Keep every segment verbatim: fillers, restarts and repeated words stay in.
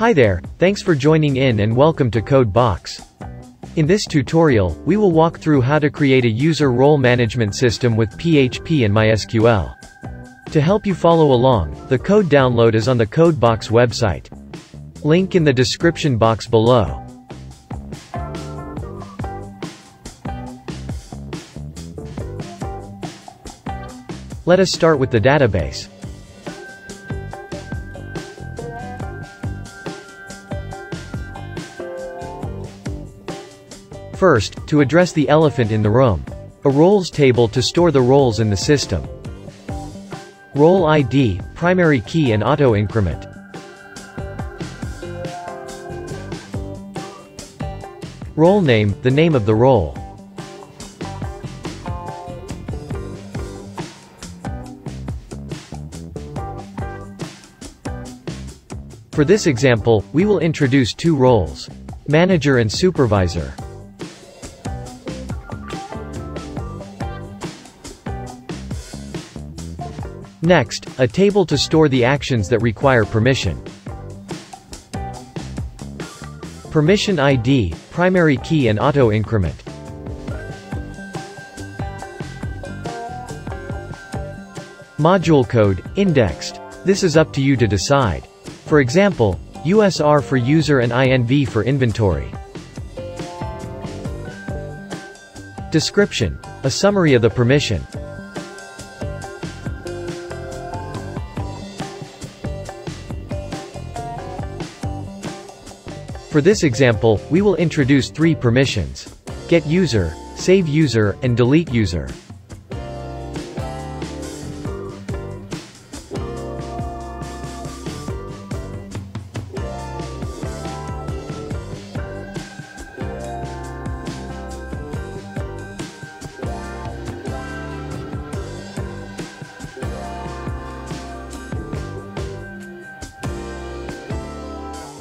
Hi there, thanks for joining in and welcome to Code Boxx. In this tutorial, we will walk through how to create a user role management system with P H P and MySQL. To help you follow along, the code download is on the Code Boxx website. Link in the description box below. Let us start with the database. First, to address the elephant in the room. A roles table to store the roles in the system. Role I D, primary key and auto increment. Role name, the name of the role. For this example, we will introduce two roles, manager and supervisor. Next, a table to store the actions that require permission. Permission I D, primary key and auto increment. Module code, indexed. This is up to you to decide. For example, U S R for user and I N V for inventory. Description, a summary of the permission. For this example, we will introduce three permissions. Get user, save user, and delete user.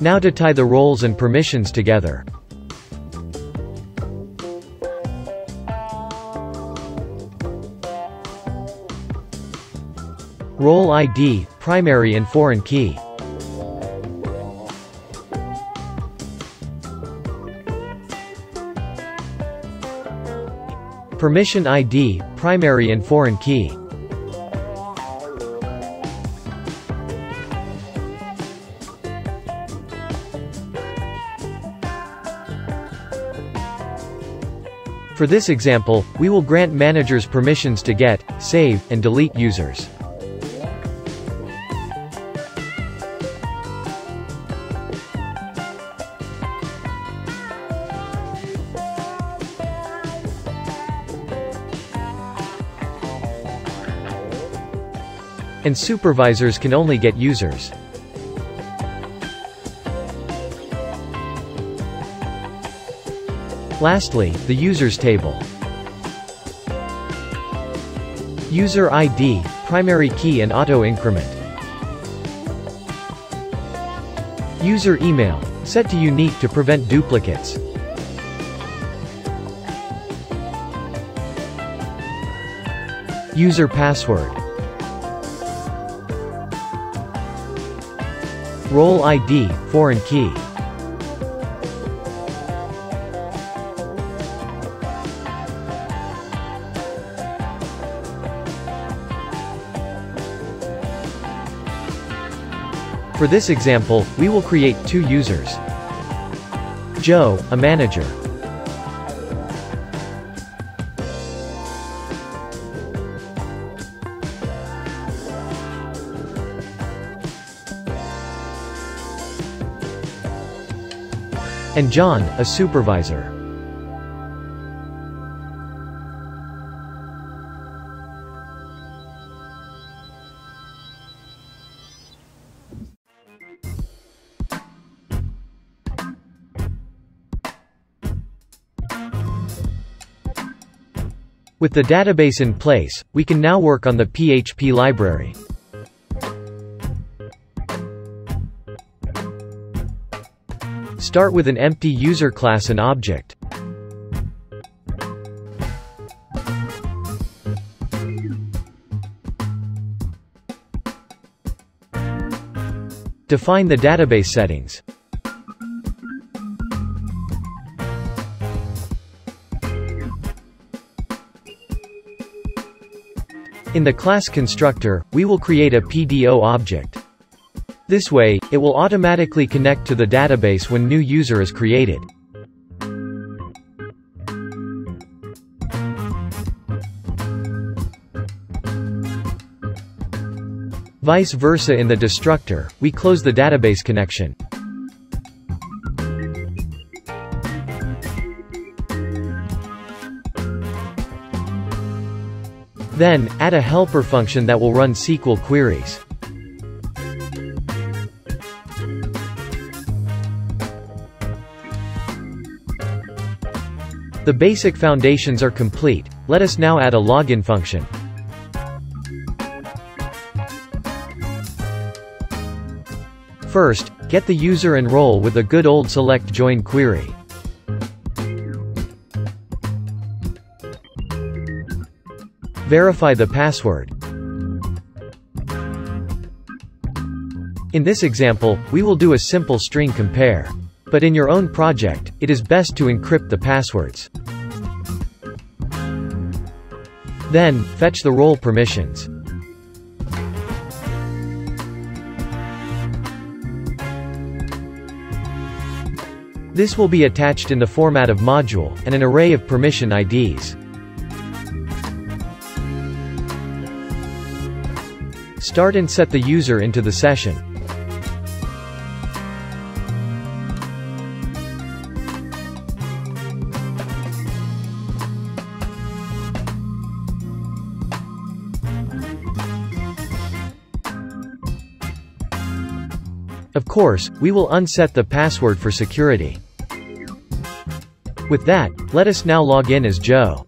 Now to tie the roles and permissions together. Role I D, primary and foreign key. Permission I D, primary and foreign key. For this example, we will grant managers permissions to get, save, and delete users. And supervisors can only get users. Lastly, the users table. User I D, primary key and auto increment. User email, set to unique to prevent duplicates. User password. Role I D, foreign key. For this example, we will create two users. Joe, a manager. And John, a supervisor. With the database in place, we can now work on the P H P library. Start with an empty user class and object. Define the database settings. In the class constructor, we will create a P D O object. This way, it will automatically connect to the database when new user is created. Vice versa in the destructor, we close the database connection. Then, add a helper function that will run S Q L queries. The basic foundations are complete. Let us now add a login function. First, get the user and role with a good old select join query. Verify the password. In this example, we will do a simple string compare. But in your own project, it is best to encrypt the passwords. Then, fetch the role permissions. This will be attached in the format of module, and an array of permission I Ds. Start and set the user into the session. Of course, we will unset the password for security. With that, let us now log in as Joe.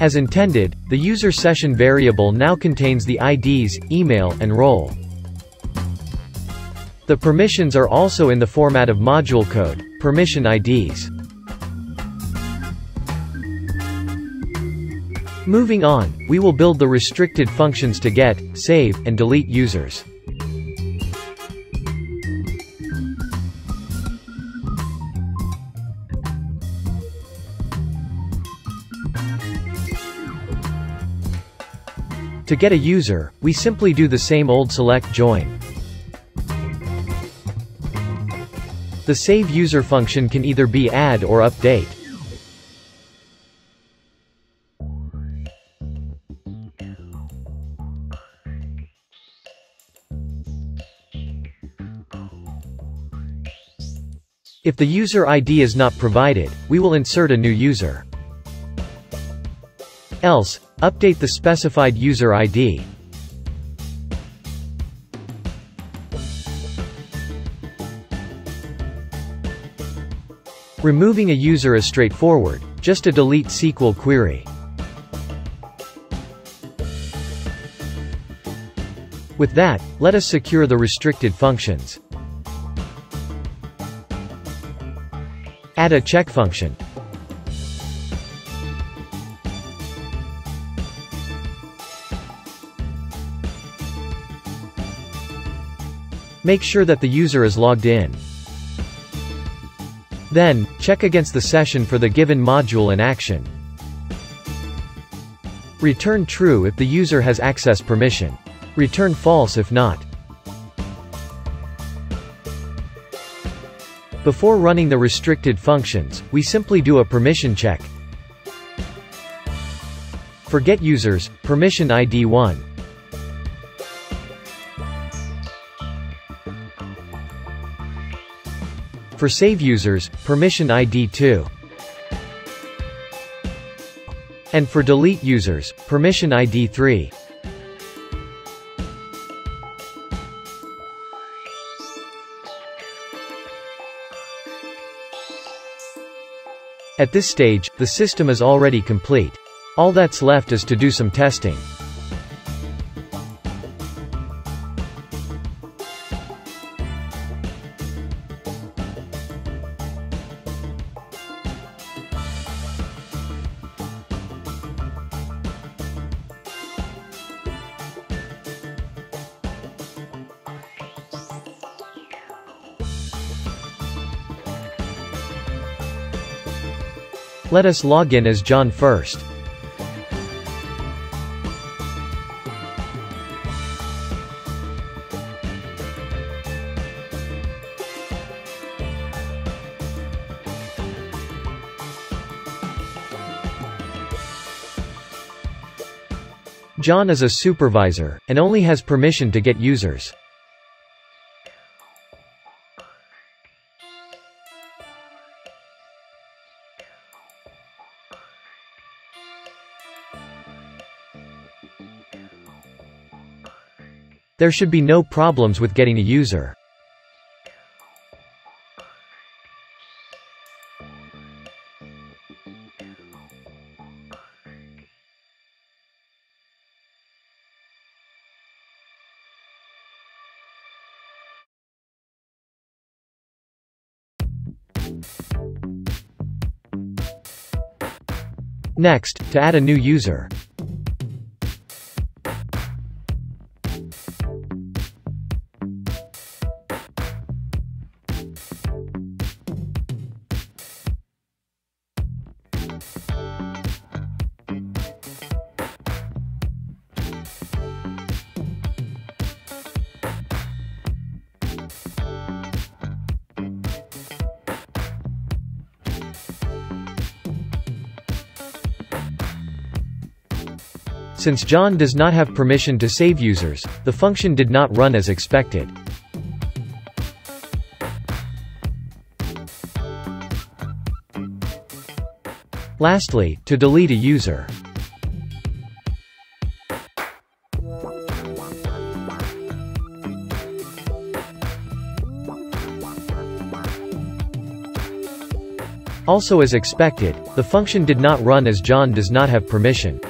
As intended, the user session variable now contains the I Ds, email, and role. The permissions are also in the format of module code, permission I Ds. Moving on, we will build the restricted functions to get, save, and delete users. To get a user, we simply do the same old select join. The save user function can either be add or update. If the user I D is not provided, we will insert a new user. Else, update the specified user I D. Removing a user is straightforward, just a delete S Q L query. With that, let us secure the restricted functions. Add a check function. Make sure that the user is logged in. Then, check against the session for the given module and action. Return true if the user has access permission. Return false if not. Before running the restricted functions, we simply do a permission check. For get users, permission I D one. For save users, permission I D two. And for delete users, permission I D three. At this stage, the system is already complete. All that's left is to do some testing. Let us log in as John first. John is a supervisor, and only has permission to get users. There should be no problems with getting a user. Next, to add a new user. Since John does not have permission to save users, the function did not run as expected. Lastly, to delete a user. Also as expected, the function did not run as John does not have permission.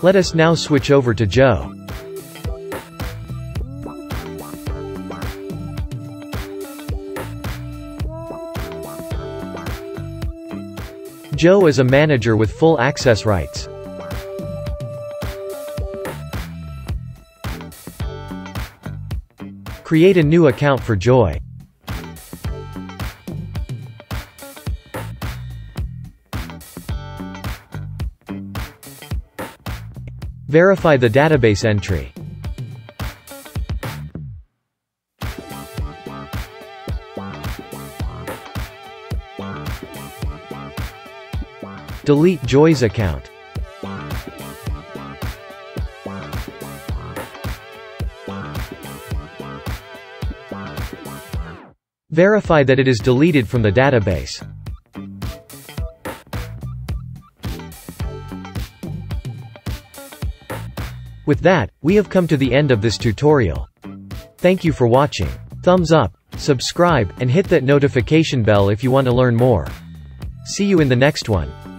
Let us now switch over to Joe. Joe is a manager with full access rights. Create a new account for Joy. Verify the database entry. Delete Joy's account. Verify that it is deleted from the database. With that, we have come to the end of this tutorial. Thank you for watching. Thumbs up, subscribe, and hit that notification bell if you want to learn more. See you in the next one.